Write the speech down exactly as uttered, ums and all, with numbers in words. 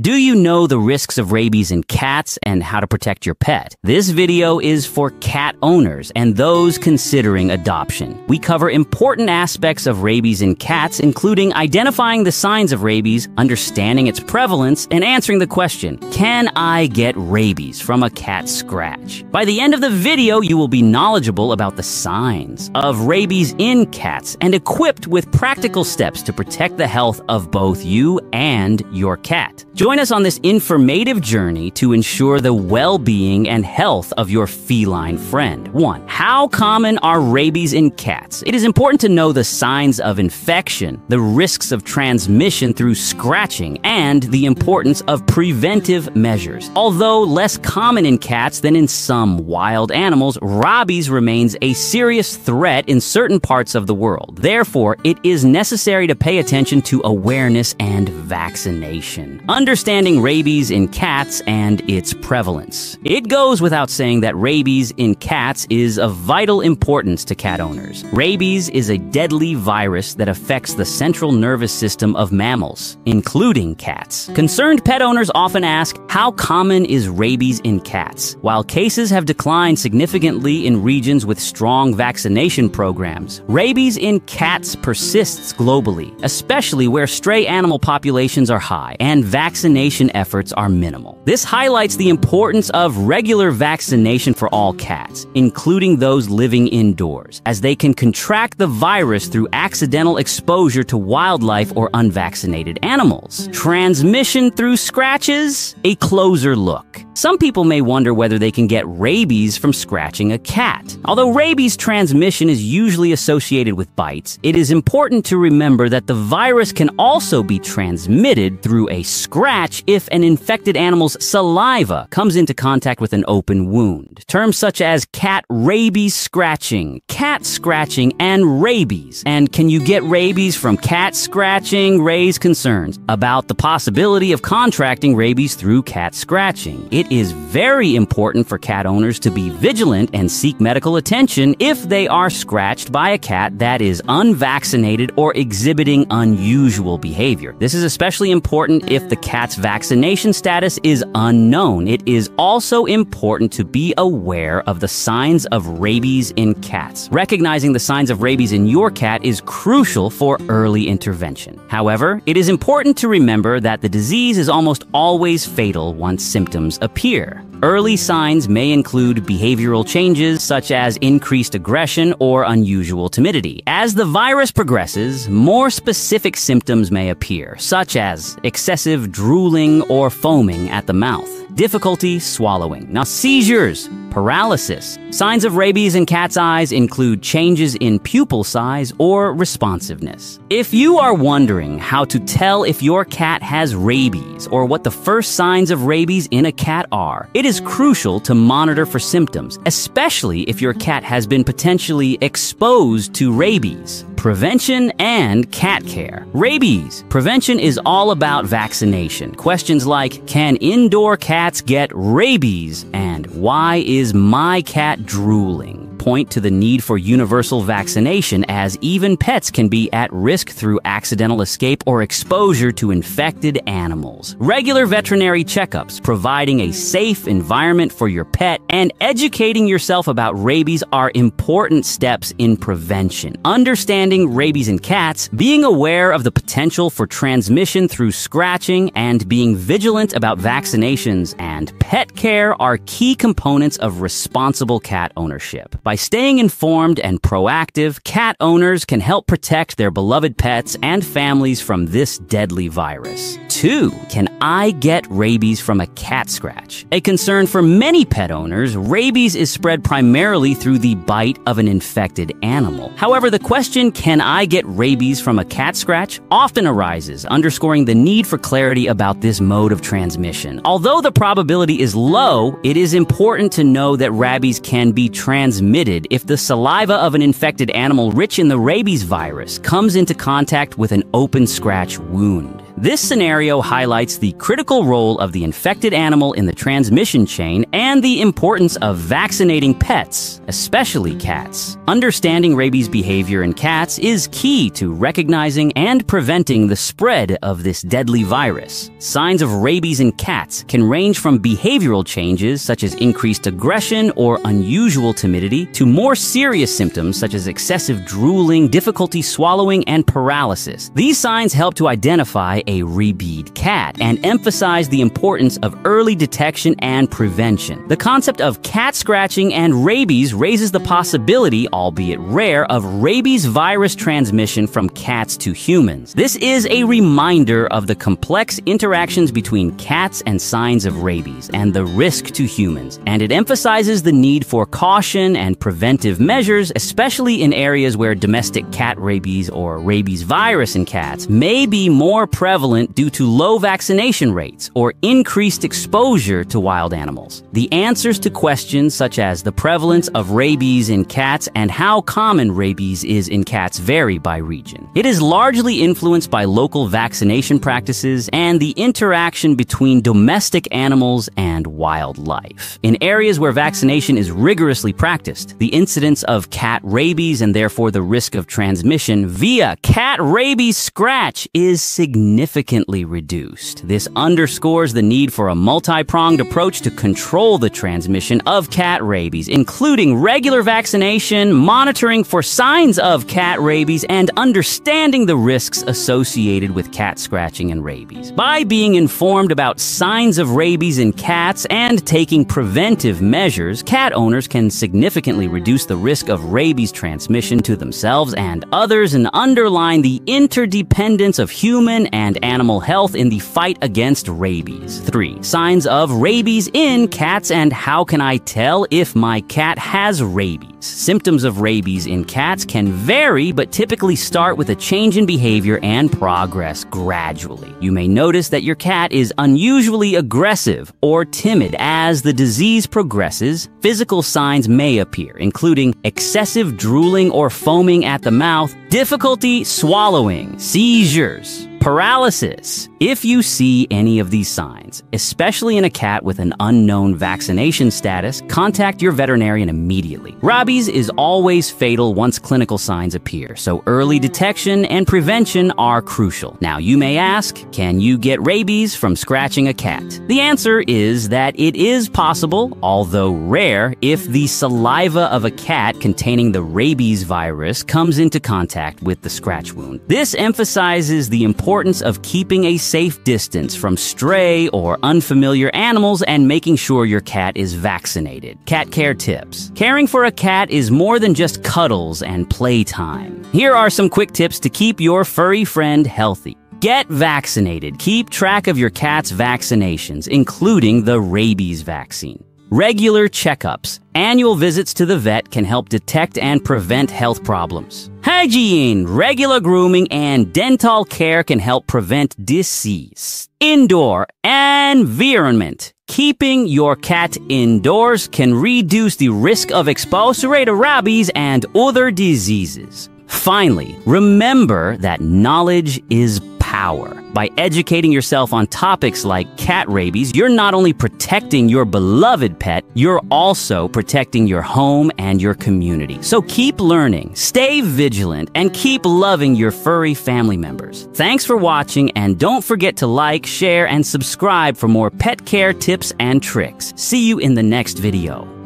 Do you know the risks of rabies in cats and how to protect your pet? This video is for cat owners and those considering adoption. We cover important aspects of rabies in cats, including identifying the signs of rabies, understanding its prevalence, and answering the question, can I get rabies from a cat scratch? By the end of the video, you will be knowledgeable about the signs of rabies in cats and equipped with practical steps to protect the health of both you and your cat. Join us on this informative journey to ensure the well-being and health of your feline friend. one. How common are rabies in cats? It is important to know the signs of infection, the risks of transmission through scratching, and the importance of preventive measures. Although less common in cats than in some wild animals, rabies remains a serious threat in certain parts of the world. Therefore, it is necessary to pay attention to awareness and vaccination. Understand Understanding rabies in cats and its prevalence. It goes without saying that rabies in cats is of vital importance to cat owners. Rabies is a deadly virus that affects the central nervous system of mammals, including cats. Concerned pet owners often ask, how common is rabies in cats? While cases have declined significantly in regions with strong vaccination programs, rabies in cats persists globally, especially where stray animal populations are high and vaccination Vaccination efforts are minimal. This highlights the importance of regular vaccination for all cats, including those living indoors, as they can contract the virus through accidental exposure to wildlife or unvaccinated animals. Transmission through scratches? A closer look. Some people may wonder whether they can get rabies from scratching a cat. Although rabies transmission is usually associated with bites, it is important to remember that the virus can also be transmitted through a scratch if an infected animal's saliva comes into contact with an open wound. Terms such as cat rabies scratching, cat scratching, and rabies, and can you get rabies from cat scratching, raise concerns about the possibility of contracting rabies through cat scratching. It is very important for cat owners to be vigilant and seek medical attention if they are scratched by a cat that is unvaccinated or exhibiting unusual behavior. This is especially important if the cat's vaccination status is unknown. It is also important to be aware of the signs of rabies in cats. Recognizing the signs of rabies in your cat is crucial for early intervention. However, it is important to remember that the disease is almost always fatal once symptoms appear. appear. Early signs may include behavioral changes such as increased aggression or unusual timidity. As the virus progresses, more specific symptoms may appear, such as excessive drooling or foaming at the mouth, difficulty swallowing, now seizures, paralysis. Signs of rabies in cat's eyes include changes in pupil size or responsiveness. If you are wondering how to tell if your cat has rabies or what the first signs of rabies in a cat are, it is It is crucial to monitor for symptoms, especially if your cat has been potentially exposed to rabies. Prevention and cat care. Rabies prevention is all about vaccination. Questions like, can indoor cats get rabies? And why is my cat drooling? Point to the need for universal vaccination, as even pets can be at risk through accidental escape or exposure to infected animals. Regular veterinary checkups, providing a safe environment for your pet, and educating yourself about rabies are important steps in prevention. Understanding rabies in cats, being aware of the potential for transmission through scratching, and being vigilant about vaccinations and pet care are key components of responsible cat ownership. By staying informed and proactive, cat owners can help protect their beloved pets and families from this deadly virus. two. Can I get rabies from a cat scratch? A concern for many pet owners, rabies is spread primarily through the bite of an infected animal. However, the question, can I get rabies from a cat scratch, often arises, underscoring the need for clarity about this mode of transmission. Although the probability is low, it is important to know that rabies can be transmitted if the saliva of an infected animal rich in the rabies virus comes into contact with an open scratch wound. This scenario highlights the critical role of the infected animal in the transmission chain and the importance of vaccinating pets, especially cats. Understanding rabies behavior in cats is key to recognizing and preventing the spread of this deadly virus. Signs of rabies in cats can range from behavioral changes such as increased aggression or unusual timidity to more serious symptoms such as excessive drooling, difficulty swallowing, and paralysis. These signs help to identify a rabied cat and emphasize the importance of early detection and prevention. The concept of cat scratching and rabies raises the possibility, albeit rare, of rabies virus transmission from cats to humans. This is a reminder of the complex interactions between cats and signs of rabies and the risk to humans, and it emphasizes the need for caution and preventive measures, especially in areas where domestic cat rabies or rabies virus in cats may be more prevalent due to low vaccination rates or increased exposure to wild animals. The answers to questions such as the prevalence of rabies in cats and how common rabies is in cats vary by region. It is largely influenced by local vaccination practices and the interaction between domestic animals and wildlife. In areas where vaccination is rigorously practiced, the incidence of cat rabies and therefore the risk of transmission via cat rabies scratch is significantly reduced. This underscores the need for a multi-pronged approach to control the transmission of cat rabies, including regular vaccination, monitoring for signs of cat rabies, and understanding the risks associated with cat scratching and rabies. By being informed about signs of rabies in cats and taking preventive measures, cat owners can significantly reduce the risk of rabies transmission to themselves and others, and underline the interdependence of human and animal health in the fight against rabies. three. Signs of rabies in cats and how can I tell if my cat has rabies? Symptoms of rabies in cats can vary, but typically start with a change in behavior and progress gradually. You may notice that your cat is unusually aggressive or timid as the disease progresses. Physical signs may appear, including excessive drooling or foaming at the mouth, difficulty swallowing, seizures, paralysis. If you see any of these signs, especially in a cat with an unknown vaccination status, contact your veterinarian immediately. Rabies is always fatal once clinical signs appear, so early detection and prevention are crucial. Now, you may ask, can you get rabies from scratching a cat? The answer is that it is possible, although rare, if the saliva of a cat containing the rabies virus comes into contact with the scratch wound. This emphasizes the importance importance of keeping a safe distance from stray or unfamiliar animals and making sure your cat is vaccinated. Cat care tips. Caring for a cat is more than just cuddles and playtime. Here are some quick tips to keep your furry friend healthy. Get vaccinated. Keep track of your cat's vaccinations, including the rabies vaccine. Regular checkups. Annual visits to the vet can help detect and prevent health problems. Hygiene, regular grooming, and dental care can help prevent disease. Indoor environment. Keeping your cat indoors can reduce the risk of exposure to rabies and other diseases. Finally, remember that knowledge is power. By educating yourself on topics like cat rabies, you're not only protecting your beloved pet, you're also protecting your home and your community. So keep learning, stay vigilant, and keep loving your furry family members. Thanks for watching, and don't forget to like, share, and subscribe for more pet care tips and tricks. See you in the next video.